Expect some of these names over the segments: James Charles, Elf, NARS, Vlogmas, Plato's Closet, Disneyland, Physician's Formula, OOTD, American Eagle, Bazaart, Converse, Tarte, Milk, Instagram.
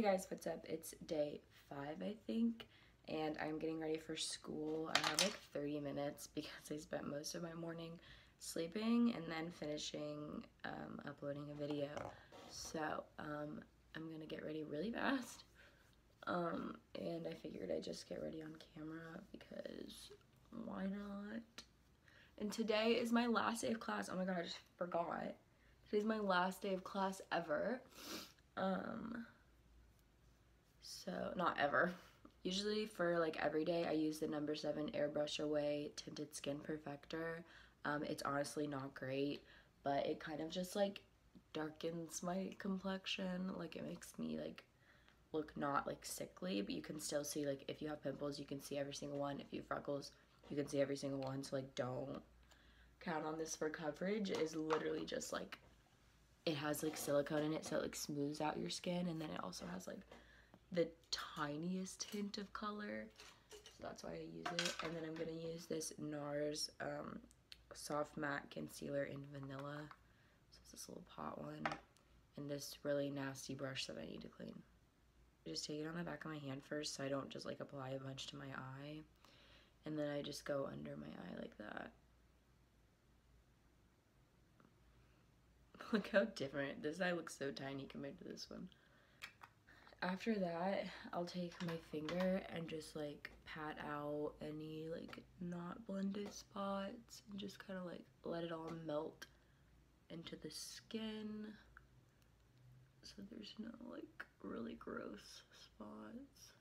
Hey guys, what's up? It's day 5, I think, and I'm getting ready for school. I have like 30 minutes because I spent most of my morning sleeping and then finishing uploading a video. So I'm gonna get ready really fast, and I figured I'd just get ready on camera because why not? And today is my last day of class. Oh my god, I just forgot. Today's my last day of class ever. So, not ever. Usually for like every day, I use the number 7 Airbrush Away Tinted Skin Perfector. It's honestly not great, but it kind of just like darkens my complexion. Like it makes me like look not like sickly, but you can still see like if you have pimples, you can see every single one. If you have freckles, you can see every single one. So like don't count on this for coverage. Is literally just like it has like silicone in it, so it like smooths out your skin, and then it also has like the tiniest hint of color, so that's why I use it. And then I'm gonna use this NARS soft matte concealer in vanilla. So it's this little pot one and this really nasty brush that I need to clean. I just take it on the back of my hand first so I don't just like apply a bunch to my eye, and then I just go under my eye like that. Look how different. This eye looks so tiny compared to this one. After that, I'll take my finger and just like pat out any like not blended spots and just kind of like let it all melt into the skin so there's no like really gross spots.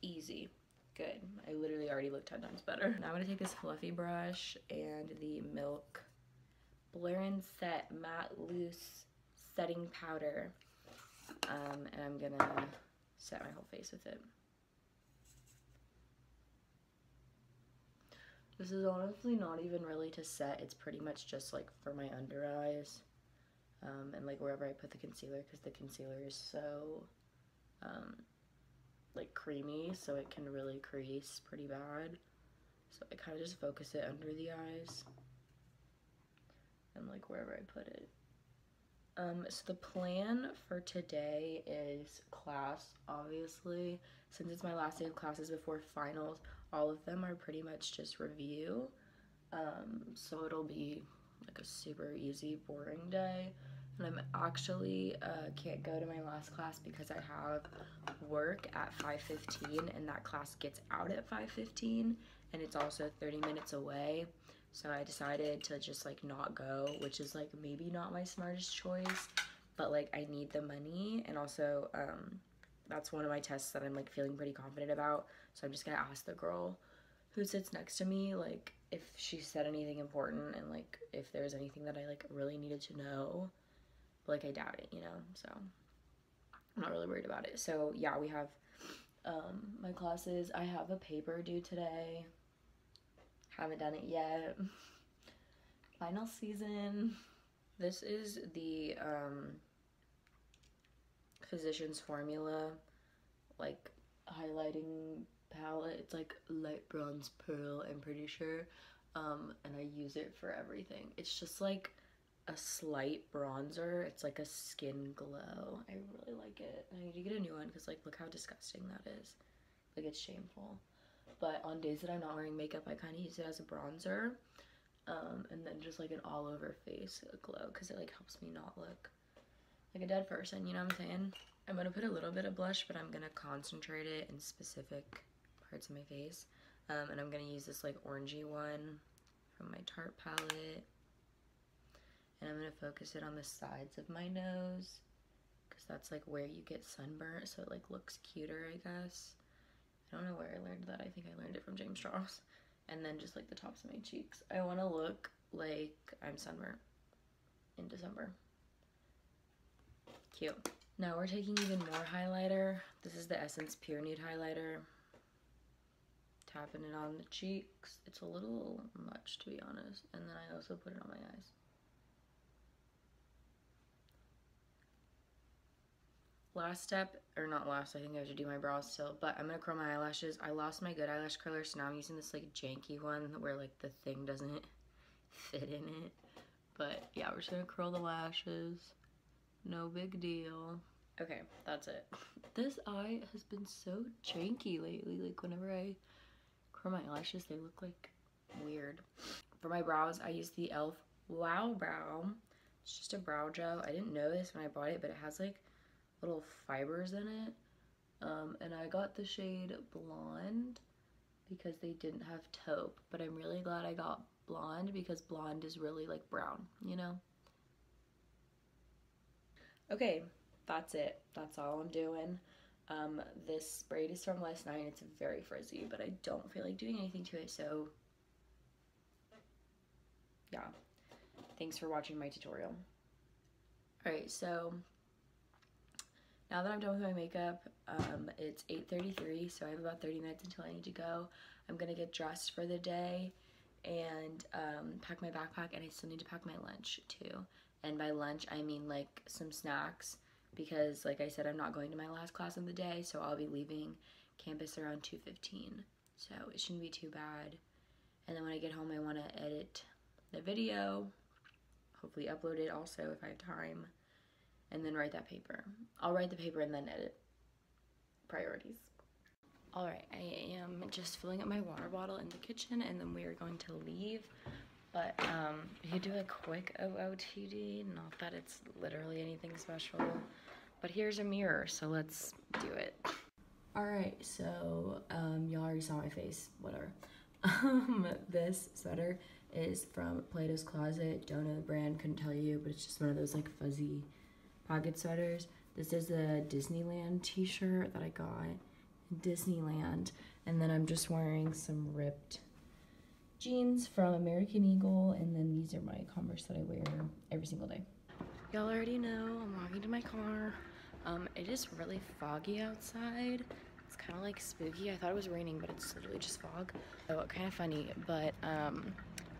Easy. Good. I literally already look 10 times better. Now I'm gonna take this fluffy brush and the Milk Blur and Set Matte Loose Setting Powder. And I'm gonna set my whole face with it. This is honestly not even really to set, it's pretty much just like for my under eyes, and like wherever I put the concealer, because the concealer is so like creamy, so it can really crease pretty bad. So I kind of just focus it under the eyes and like wherever I put it. So the plan for today is class, obviously. Since it's my last day of classes before finals, all of them are pretty much just review. So it'll be like a super easy, boring day. And I'm actually can't go to my last class because I have work at 5:15, and that class gets out at 5:15, and it's also 30 minutes away. So I decided to just like not go, which is like maybe not my smartest choice, but like I need the money, and also that's one of my tests that I'm like feeling pretty confident about. So I'm just gonna ask the girl who sits next to me like if she said anything important and like if there's anything that I like really needed to know, but like I doubt it, you know, so I'm not really worried about it. So yeah, we have my classes. I have a paper due today. Haven't done it yet. Final season. This is the Physician's Formula like highlighting palette. It's like light bronze pearl, I'm pretty sure, and I use it for everything. It's just like a slight bronzer. It's like a skin glow. I really like it. I need to get a new one because like look how disgusting that is. Like it's shameful. But on days that I'm not wearing makeup, I kind of use it as a bronzer, and then just like an all over face glow, because it like helps me not look like a dead person, you know what I'm saying? I'm gonna put a little bit of blush, but I'm gonna concentrate it in specific parts of my face, and I'm gonna use this like orangey one from my Tarte palette, and I'm gonna focus it on the sides of my nose, because that's like where you get sunburnt, so it like looks cuter, I guess. I don't know where I learned that. I think I learned it from James Charles. And then just like the tops of my cheeks. I want to look like I'm sunburnt in December. Cute. Now we're taking even more highlighter. This is the Essence Pure Nude Highlighter. Tapping it on the cheeks. It's a little much, to be honest. And then I also put it on my eyes. Last step, or not last, I think I have to do my brows still, but I'm gonna curl my eyelashes. I lost my good eyelash curler, so now I'm using this like janky one where like the thing doesn't fit in it. But yeah, we're just gonna curl the lashes, no big deal. Okay, that's it. This eye has been so janky lately. Like whenever I curl my eyelashes, they look like weird. For my brows, I use the Elf Wow Brow. It's just a brow gel. I didn't know this when I bought it, but it has like little fibers in it. And I got the shade Blonde because they didn't have taupe, but I'm really glad I got Blonde because blonde is really like brown, you know? Okay, that's it. That's all I'm doing. This braid is from last night. It's very frizzy, but I don't feel like doing anything to it, so yeah. Thanks for watching my tutorial. Alright, so now that I'm done with my makeup, it's 8:33, so I have about 30 minutes until I need to go. I'm gonna get dressed for the day and pack my backpack, and I still need to pack my lunch too. And by lunch, I mean like some snacks because like I said, I'm not going to my last class of the day, so I'll be leaving campus around 2:15. So it shouldn't be too bad. And then when I get home, I wanna edit the video, hopefully upload it also if I have time. And then write that paper. I'll write the paper and then edit. Priorities. Alright, I am just filling up my water bottle in the kitchen and then we are going to leave. But you do a quick OOTD, not that it's literally anything special. But here's a mirror, so let's do it. Alright, so y'all already saw my face, whatever. This sweater is from Plato's Closet. Don't know the brand, couldn't tell you, but it's just one of those like fuzzy pocket sweaters. This is a Disneyland t-shirt that I got in Disneyland. And then I'm just wearing some ripped jeans from American Eagle. And then these are my Converse that I wear every single day. Y'all already know I'm walking to my car. It is really foggy outside. It's kind of like spooky. I thought it was raining, but it's literally just fog. So kind of funny, but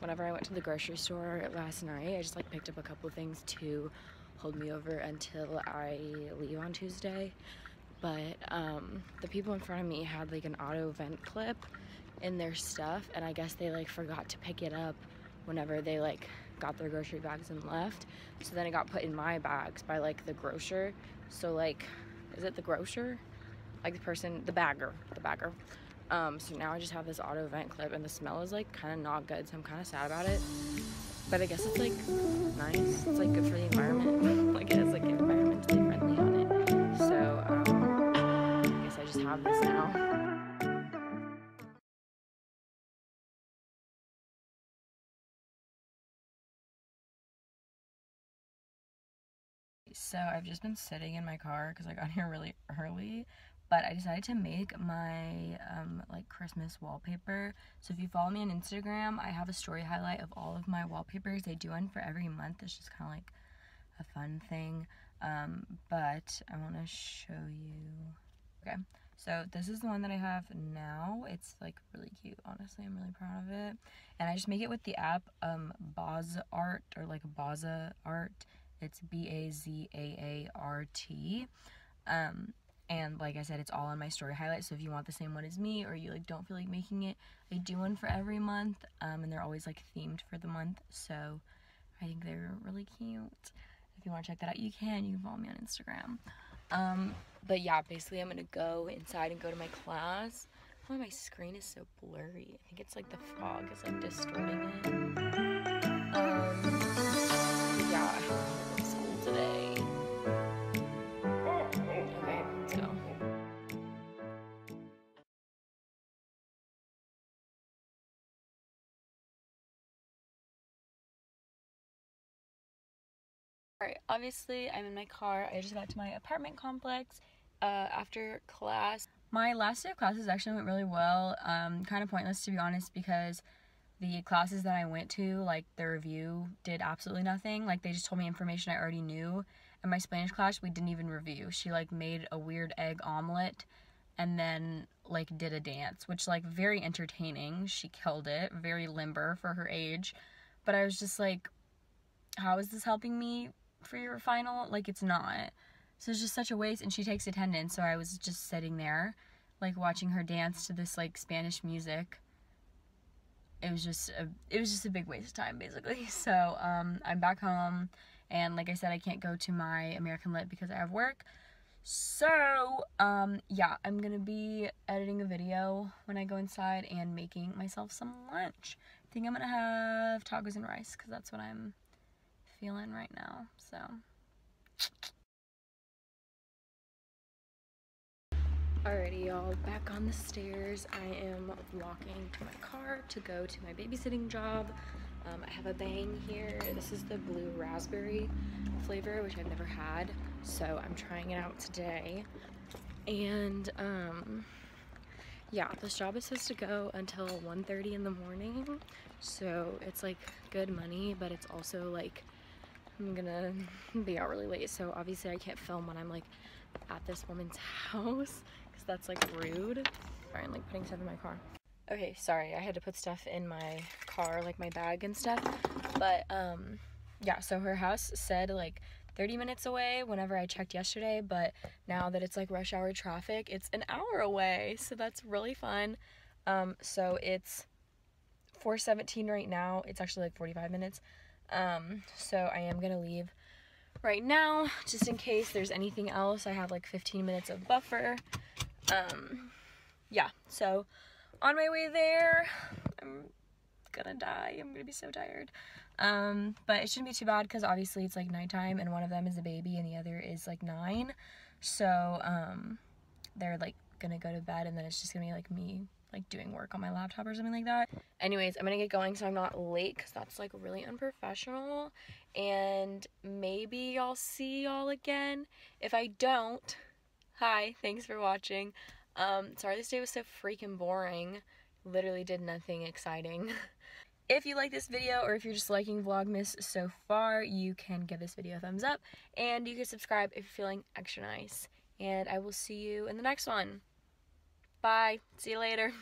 whenever I went to the grocery store last night, I just like picked up a couple of things to hold me over until I leave on Tuesday, but the people in front of me had like an auto vent clip in their stuff, and I guess they like forgot to pick it up whenever they like got their grocery bags and left, so then it got put in my bags by like the grocer. So like, is it the grocer? Like the person, the bagger. So now I just have this auto vent clip, and the smell is like kind of not good, so I'm kind of sad about it. But I guess it's like nice, it's like good for the environment, like it is like environmentally friendly on it. So I guess I just have this now. So I've just been sitting in my car because I got here really early. But I decided to make my like Christmas wallpaper. So if you follow me on Instagram, I have a story highlight of all of my wallpapers. I do one for every month. It's just kind of like a fun thing. But I want to show you. Okay, so this is the one that I have now. It's like really cute. Honestly, I'm really proud of it. And I just make it with the app Bazaart, or like Bazaart. It's Bazaart. And like I said, it's all on my story highlight, so if you want the same one as me, or you like don't feel like making it, I do one for every month, and they're always like themed for the month, so I think they're really cute. If you want to check that out, you can follow me on Instagram. But yeah, basically I'm gonna go inside and go to my class. Oh, my screen is so blurry. I think it's like the fog is like distorting it. Yeah, I have to go to school today. Alright, obviously I'm in my car. I just got to my apartment complex after class. My last day of classes actually went really well. Kind of pointless to be honest, because the classes that I went to, like the review did absolutely nothing. Like they just told me information I already knew. And my Spanish class, we didn't even review. She like made a weird egg omelet and then like did a dance, which like very entertaining. She killed it, very limber for her age. But I was just like, how is this helping me for your final? Like it's not. So it's just such a waste, and she takes attendance, so I was just sitting there like watching her dance to this like Spanish music. It was just a big waste of time basically. So I'm back home, and like I said, I can't go to my American Lit because I have work, So, yeah, I'm gonna be editing a video when I go inside and making myself some lunch. I think I'm gonna have tacos and rice because that's what I'm feeling right now, so. Alrighty, y'all, back on the stairs. I am walking to my car to go to my babysitting job. I have a Bang here. This is the blue raspberry flavor, which I've never had, so I'm trying it out today. And yeah, this job is supposed to go until 1:30 in the morning, so it's like good money, but it's also like I'm gonna be out really late, so obviously I can't film when I'm like at this woman's house because that's like rude. Sorry, I'm like putting stuff in my car. Okay, sorry, I had to put stuff in my car, like my bag and stuff, but yeah, so her house said like 30 minutes away whenever I checked yesterday, but now that it's like rush hour traffic, it's an hour away, so that's really fun. So it's 4:17 right now. It's actually like 45 minutes, so I am gonna leave right now just in case there's anything else. I have like 15 minutes of buffer. Yeah, so on my way there, I'm gonna die. I'm gonna be so tired. But it shouldn't be too bad because obviously it's like nighttime and one of them is a baby and the other is like 9. So they're like gonna go to bed and then it's just gonna be like me like doing work on my laptop or something like that. Anyways, I'm gonna get going so I'm not late because that's like really unprofessional. And maybe I'll see y'all again. If I don't, hi, thanks for watching. Sorry this day was so freaking boring. Literally did nothing exciting. If you like this video or if you're just liking Vlogmas so far, you can give this video a thumbs up and you can subscribe if you're feeling extra nice. And I will see you in the next one. Bye. See you later.